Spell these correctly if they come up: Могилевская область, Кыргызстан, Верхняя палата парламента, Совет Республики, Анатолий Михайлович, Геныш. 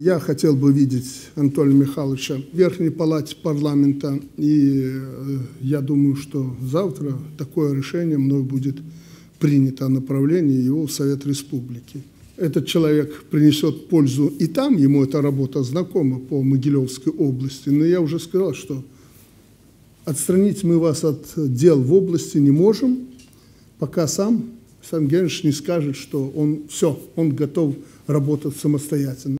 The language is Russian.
Я хотел бы видеть Анатолия Михайловича в Верхней палате парламента. И я думаю, что завтра такое решение мной будет принято о направлении его в Совет Республики. Этот человек принесет пользу и там, ему эта работа знакома по Могилевской области. Но я уже сказал, что отстранить мы вас от дел в области не можем, пока сам Геныш не скажет, что он готов работать самостоятельно.